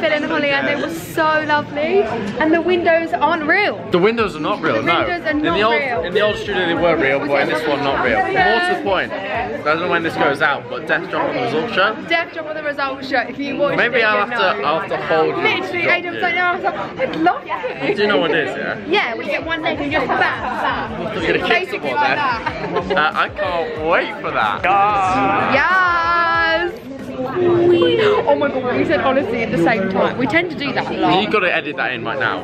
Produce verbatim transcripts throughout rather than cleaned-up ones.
Phil and Holly, and they were so lovely. And the windows aren't real. The windows are not real, the no. The windows are not in the old, real. In the old studio they were real, but in this one not real. More to the point, I don't know when this goes out, but Death Drop on the Result Show. Death Drop on the Result Show, if you watch Maybe it, I'll have to, I'll have to hold you. Literally, Adam's like, no, I'd love to. You do know what it is, yeah? Yeah, we get one leg and just bam, bam. You're gonna kick someone like there. uh, I can't wait for that. Yes! Yes. We, oh my god, we said honestly at the same time. We tend to do that a lot. You've got to edit that in right now.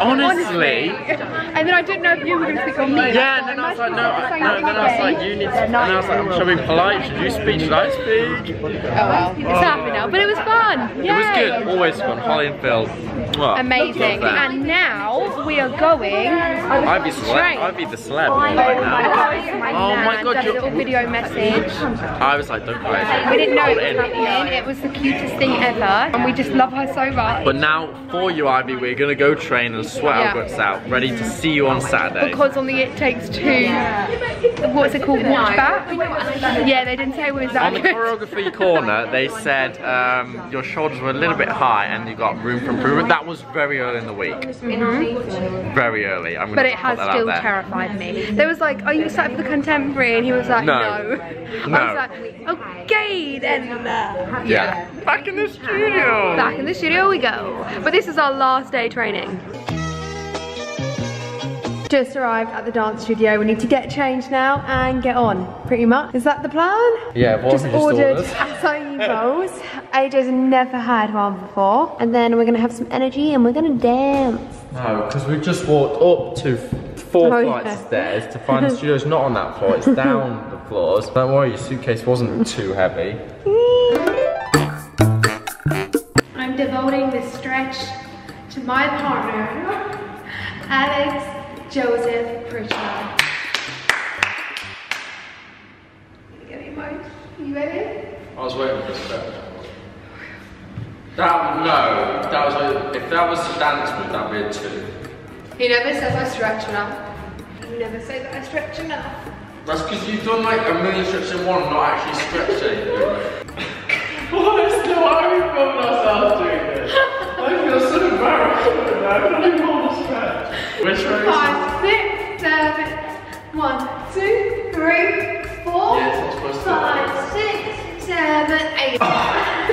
Honestly. honestly. And then I didn't know if you were going to speak on me. Yeah, and then I was like, no, no, then I was like, you need to. And I was like, shall we be polite? Should you speak? Should I speak? Oh well. It's happening now, but it was fun. Yay. It was good, always fun. Holly and Phil. Well, amazing. And now we are going. I'd be, I'd be the celeb right now. Oh my god, your video message. I was like, don't play it. We didn't know it. In. It was the cutest thing ever, and we just love her so much. But now, for you, Ivy, we're gonna go train and sweat yeah. our guts out, ready to see you on Saturday. Because on the It Takes Two, yeah. what's it called? Watch back? Yeah, they didn't say it was that. On the choreography corner, they said um, your shoulders were a little bit high and you got room for improvement. That was very early in the week. Mm-hmm. Very early. I'm gonna but it has still terrified me. There was like, "Are you excited for the contemporary?" And he was like, "No." no. no. I was like, "Okay then." Yeah. yeah. Back in the studio. Back in the studio we go. But this is our last day training. Just arrived at the dance studio. We need to get changed now and get on, pretty much. Is that the plan? Yeah, well, just, just ordered acai bowls. A J's never had one before. And then we're going to have some energy and we're going to dance. No, because we've just walked up to four oh, flights yeah. of stairs to find the studio's not on that floor, it's down the floors. Don't worry, your suitcase wasn't too heavy. I'm devoting this stretch to my partner, Alex Joseph Pritchard. You get me, Mike? You ready? I was waiting for this bit. That, no, that was a, if that was a dance move, that would be a two. He never says I stretch enough. You never say that I stretch enough. That's because you've done like a million stretches in one, not actually stretching. What is the why we filmed ourselves doing this? I feel so embarrassed right now. I don't even want to stretch. Which way is it? Five, six, seven, one, two, three, four, yeah, it's not supposed to five, six, seven, eight. I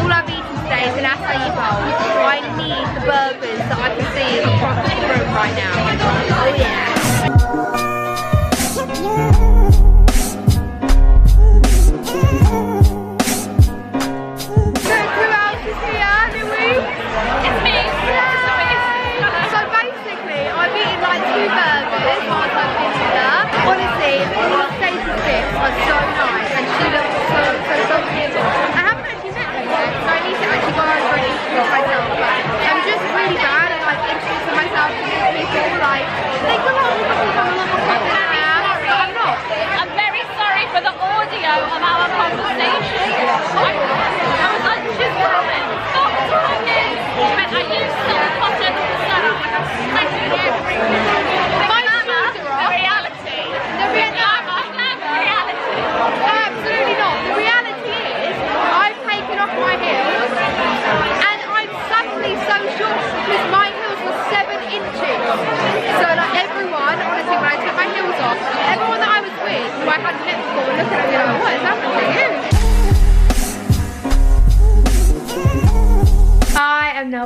all I've eaten today is an acai bowl. I need the burgers that I can see in the front of the room right now. Oh yeah.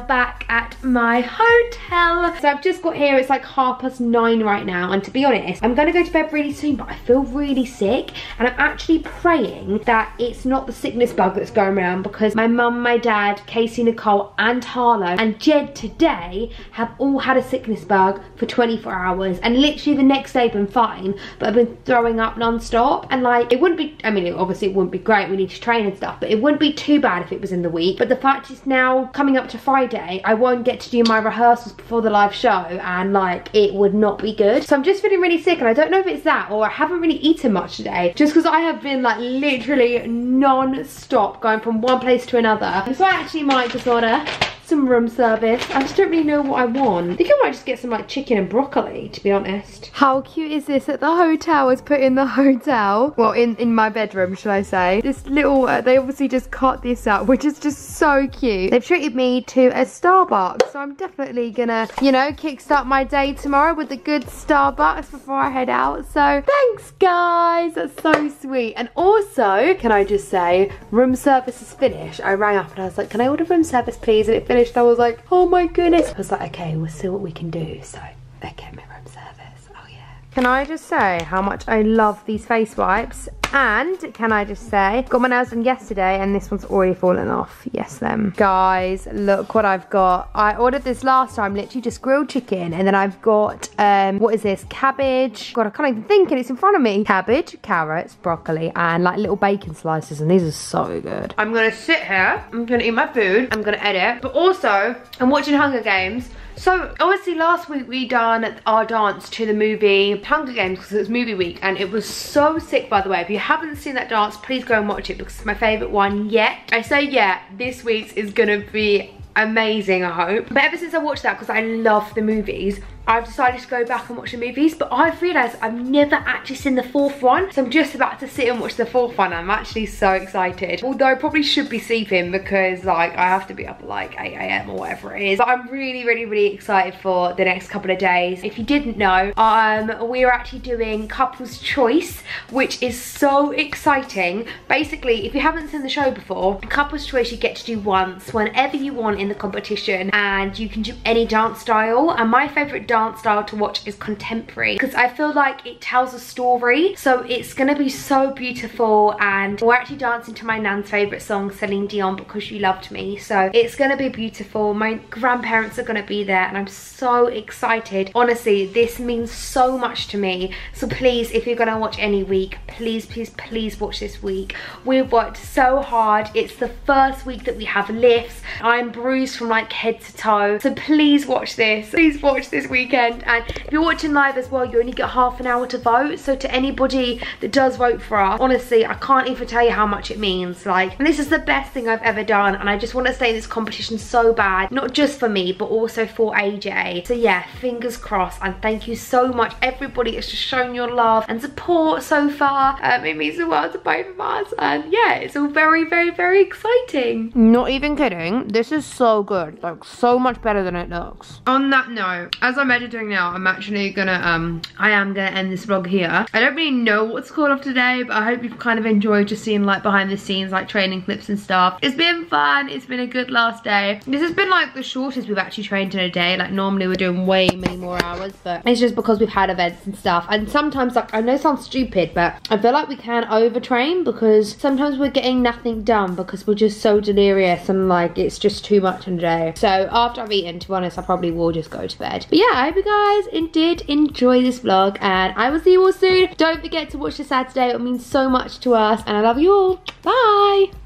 Back at my hotel. So I've just got here, it's like half past nine right now, and to be honest, I'm gonna go to bed really soon, but I feel really sick, and I'm actually praying that it's not the sickness bug that's going around, because my mum, my dad, Casey, Nicole, and Harlow, and Jed today have all had a sickness bug for twenty-four hours, and literally the next day I've been fine, but I've been throwing up non-stop, and like, it wouldn't be, I mean, it, obviously it wouldn't be great, we need to train and stuff, but it wouldn't be too bad if it was in the week, but the fact it's now coming up to Friday, I won't get to do my rehearsals before the live show, and like, it would not be good. So I'm just feeling really sick, and I don't know if it's that or I haven't really eaten much today, just because I have been like literally non-stop going from one place to another. So I actually might just order some room service. I just don't really know what I want. I think I might just get some like chicken and broccoli, to be honest. How cute is this that the hotel has put in the hotel? Well, in, in my bedroom, should I say. This little, uh, they obviously just cut this up, which is just so cute. They've treated me to a Starbucks, so I'm definitely gonna, you know, kickstart my day tomorrow with a good Starbucks before I head out. So thanks guys, that's so sweet. And also, can I just say, room service is finished. I rang up and I was like, can I order room service please? And it I was like, oh my goodness. I was like, okay, we'll see what we can do. So, okay, my room service, oh yeah. Can I just say how much I love these face wipes? And can I just say, got my nails done yesterday and this one's already fallen off. Yes, them. Guys, look what I've got. I ordered this last time, literally just grilled chicken. And then I've got, um, what is this? Cabbage. God, I can't even think and it's in front of me. Cabbage, carrots, broccoli, and like little bacon slices. And these are so good. I'm gonna sit here. I'm gonna eat my food. I'm gonna edit. But also, I'm watching Hunger Games. So, obviously last week we done our dance to the movie Hunger Games because it was movie week. And it was so sick, by the way. If you haven't seen that dance, please go and watch it because it's my favourite one yet. I say yeah, this week's is gonna be amazing, I hope. But ever since I watched that, because I love the movies, I've decided to go back and watch the movies, but I've realised I've never actually seen the fourth one, so I'm just about to sit and watch the fourth one. I'm actually so excited. Although I probably should be sleeping because like I have to be up at like eight A M or whatever it is. But I'm really, really, really excited for the next couple of days. If you didn't know, um, we are actually doing Couples Choice, which is so exciting. Basically, if you haven't seen the show before, Couples Choice you get to do once, whenever you want in the competition, and you can do any dance style. And my favourite dance dance style to watch is contemporary because I feel like it tells a story, so it's gonna be so beautiful. And we're actually dancing to my nan's favorite song, Celine Dion, Because You Loved Me, so it's gonna be beautiful. My grandparents are gonna be there and I'm so excited. Honestly, this means so much to me, so please, if you're gonna watch any week, please please please watch this week. We've worked so hard. It's the first week that we have lifts. I'm bruised from like head to toe, so please watch this, please watch this week. Weekend. And if you're watching live as well, you only get half an hour to vote, so to anybody that does vote for us, honestly, I can't even tell you how much it means. Like, and this is the best thing I've ever done, and I just want to stay in this competition so bad, not just for me but also for A J. So yeah, fingers crossed, and thank you so much everybody that's just shown your love and support so far. Um, it means the world to both of us, and yeah, it's all very very very exciting. Not even kidding, this is so good, like so much better than it looks. On that note, as I mentioned editing now, I'm actually gonna, um, I am gonna end this vlog here. I don't really know what's called off today, but I hope you've kind of enjoyed just seeing like behind the scenes, like training clips and stuff. It's been fun, it's been a good last day. This has been like the shortest we've actually trained in a day. Like normally we're doing way many more hours, but it's just because we've had events and stuff. And sometimes, like, I know it sounds stupid, but I feel like we can overtrain because sometimes we're getting nothing done because we're just so delirious and like it's just too much in a day. So after I've eaten, to be honest, I probably will just go to bed. But yeah, I hope you guys did enjoy this vlog and I will see you all soon. Don't forget to watch this Saturday. It means so much to us and I love you all. Bye.